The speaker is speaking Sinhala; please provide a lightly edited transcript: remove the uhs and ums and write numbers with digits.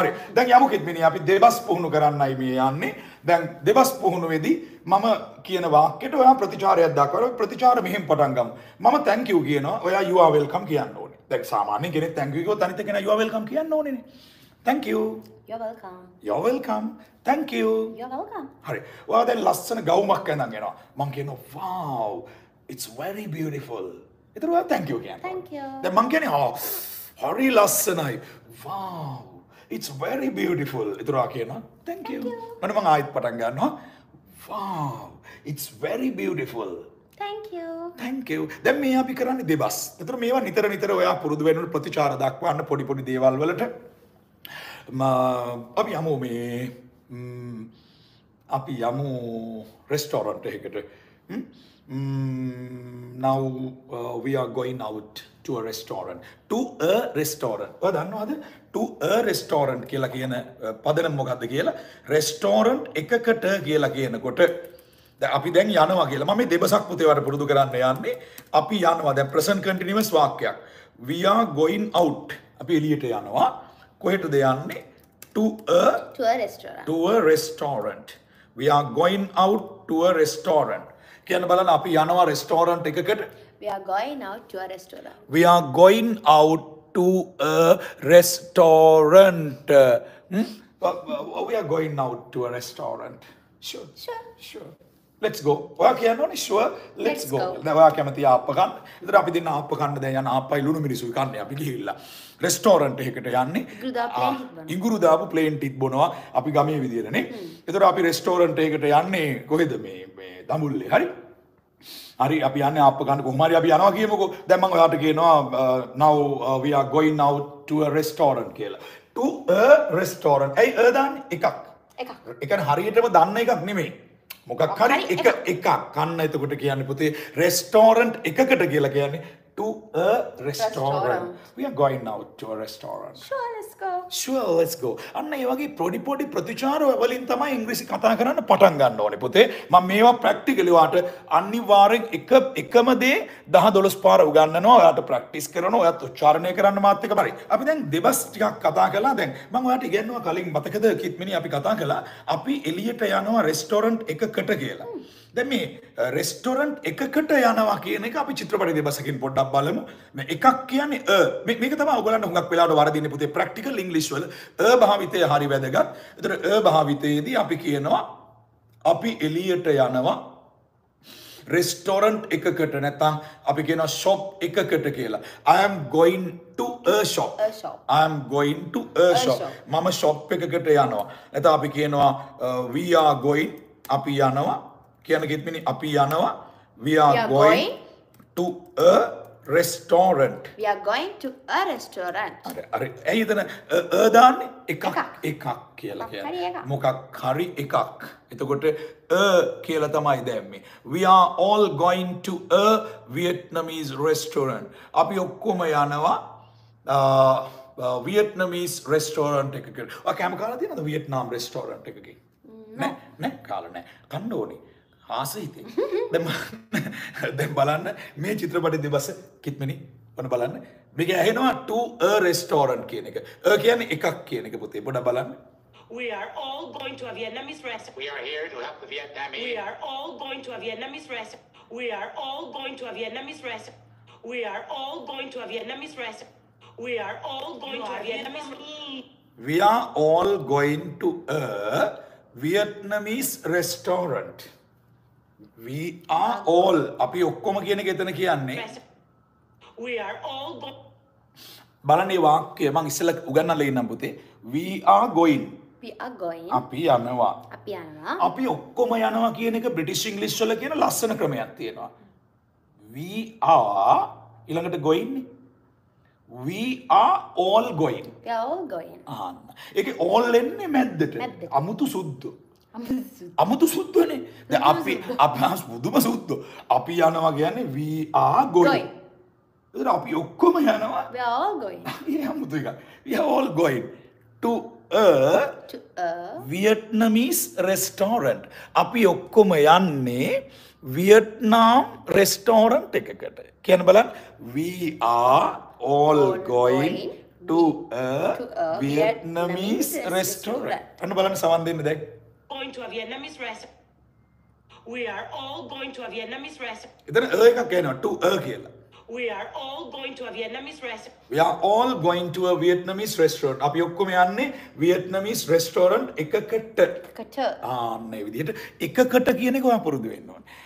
හරි දැන් යමු කිත් මෙනි අපි දෙබස් පුහුණු කරන්නයි මේ යන්නේ දැන් දෙබස් පුහුණුවේදී මම කියන වාක්‍යෙට ඔයා ප්‍රතිචාරයක් දක්වලා ප්‍රතිචාර මෙහෙම පටන් ගමු මම thank you කියනවා ඔයා you are welcome කියන්න ඕනේ දැන් සාමාන්‍යයෙන් කෙනෙක් thank you කිව්වොත් අනිත් කෙනා you are welcome කියන්න ඕනේනේ thank you you are welcome you are welcome thank you you are welcome හරි ඔයා දැන් ලස්සන ගවුමක් අඳන් යනවා මම කියනවා wow it's very beautiful ඒතර ඔයා thank you කියන්න thank you දැන් මම කියන්නේ ආ හරි ලස්සනයි wow It's very beautiful. इतरा के ना. Thank you. मैंने माँगा आयत पटांगा ना. Wow. It's very beautiful. Thank you. Thank you. दम मैं यहाँ भी कराने दे बस. इतरा मेवा नितरा नितरा वहाँ पुरुद्वेन उन प्रतिचार दाखवा अन्ना पौड़ी पौड़ी देवाल वाला ठे. अब यामो में आप यामो रेस्टोरेंट है के ठे. Now we are going out to a restaurant. To a restaurant. What do you know? To a restaurant. Kela kiyana padanam mokadda kiyala restaurant ekakata kiyala kiyanakota දැන් අපි දැන් යනවා කියලා මම මේ දෙබසක් පුතේ වට පුරුදු කරන්න යන්නේ අපි යනවා දැන් present continuous වාක්‍යයක් we are going out අපි එළියට යනවා කොහෙටද යන්නේ to a restaurant we are going out to a restaurant කියන බලන්න අපි යනවා restaurant එකකට we are going out to a restaurant we are going out to a restaurant we are going out to a restaurant sure sure sure let's go ඔයා කියන්නේ sure let's go දැන් ඔයා කැමති ආප්ප ගන්න ඉතින් අපි දෙන්න ආප්ප ගන්න දැන් යන ආප්පයි ලුණු මිරිසුයි කන්නේ අපි ගිහිල්ලා restaurant එකකට යන්නේ ඉඟුරු දාපු plane ටික බොනවා අපි ගමේ විදියට නේ ඒතර අපි restaurant එකකට යන්නේ කොහෙද මේ දඹුල්ලේ හරි හරි අපි යන්නේ ආප්ප ගන්න කොහොම හරි අපි යනවා කියමුකෝ දැන් මම ඔයාට කියනවා now we are going out to a restaurant කියලා to a restaurant ඒ දාන්න එකක් ඒ කියන්නේ හරියටම දන්න එකක් නෙමෙයි මොකක් හරි එකක් කන්න එතකොට කියන්නේ පුතේ රෙස්ටෝරන්ට් එකකට කියලා කියන්නේ to a restaurant we are going out to a restaurant sure let's go අන්න ඒ වගේ පොඩි පොඩි ප්‍රතිචාර වලින් තමයි ඉංග්‍රීසි කතා කරන්න පටන් ගන්න ඕනේ පුතේ මම මේවා ප්‍රැක්ටිකලි වාට අනිවාර්යෙන් එකම දේ 10 12 පාර උගන්වනවා ඔයාට ප්‍රැක්ටිස් කරනවා ඔයාත් උච්චාරණය කරන්න මාත් එක්කම හරි අපි දැන් දෙබස් ටිකක් කතා කළා දැන් මම ඔයාට ඉගෙනුවා කලින් මතකද කිත්මිනි අපි කතා කළා අපි එළියට යනවා රෙස්ටෝරන්ට් එක කට කියලා. දැන් මේ රෙස්ටෝරන්ට් එකකට යනවා කියන එක අපි චිත්‍රපටයේ දෙබසකින් පොඩ්ඩක් බලමු. මේ එකක් කියන්නේ අ මේක තමයි ඔයගලන්ට හුඟක් වෙලාවට වරදින්නේ පුතේ ප්‍රැක්ටිකල් ඉංග්‍රීසි වල අ භාවිතය හරි වැදගත්. ඒතර අ භාවිතයේදී අපි කියනවා අපි එළියට යනවා රෙස්ටෝරන්ට් එකකට නැත්නම් අපි කියනවා ෂොප් එකකට කියලා. I am going to a shop. I am going to a shop. මම ෂොප් එකකට යනවා. නැත්නම් අපි කියනවා we are going අපි යනවා කියන කිත්මිනි අපි යනවා we are going to a restaurant we are going to a restaurant අර ඇයි එතන අ දාන්නේ එකක් කියලා කියන්නේ මොකක් හරි එකක් එතකොට අ කියලා තමයි දැම්මේ we are all going to a Vietnamese restaurant අපි ඔක්කොම යනවා Vietnamese restaurant එකකට ඔයා කැම කාලා තියෙනවද Vietnam restaurant එකකේ නෑ කාලා නෑ කන්න ඕනේ ආසයි ඉතින් දැන් බලන්න මේ චිත්‍රපටයේ දෙබස කිත්මිනි ඔන්න බලන්න මේක ඇහෙනවා to a restaurant කියන එක අ කියන්නේ එකක් කියන එක පුතේ පොඩ්ඩක් බලන්න we are all going to a Vietnamese restaurant we are here to help the Vietnamese we are all going to a Vietnamese restaurant we are all going to a Vietnamese restaurant we are all going to a Vietnamese restaurant we are all going to a Vietnamese we are all going to a Vietnamese restaurant. We are all. අපි ඔක්කොම කියන එක එතන කියන්නේ. We are all. බලන්නේ වාක්‍ය මම ඉස්සෙල්ලා උගන්වලා ඉන්නම් පුතේ. We are going. We are going. අපි යනවා. අපි යනවා. අපි ඔක්කොම යනවා කියන එක British English වල කියන ලස්සන ක්‍රමයක් තියෙනවා. We are ඊළඟට going. We are all going. We are all going. ආන්න. ඒකේ all එන්නේ මැද්දට. අමුතු සුද්ධ. අමුතු සුද්ධනේ. දැන් අපි මුදුම සුද්ධ. අපි යනවා කියන්නේ we are going. ඒතර අපි ඔක්කොම යනවා. We are all going. ඒ අමුතු එක. We are all going to a Vietnamese restaurant. අපි ඔක්කොම යන්නේ Vietnam restaurant එකකට. කියන බලන්න we are all going to a Vietnamese restaurant. And balan sawan din day. Going to a Vietnamese restaurant. We are all going to a Vietnamese restaurant. Idana ekak kena to a kiyala. We are all going to a Vietnamese restaurant. We are all going to a Vietnamese restaurant. Api okkoma yanne Vietnamese restaurant ekakata. Ekakata. Anne vidiyata ekakata kiyana eka purudu wenna.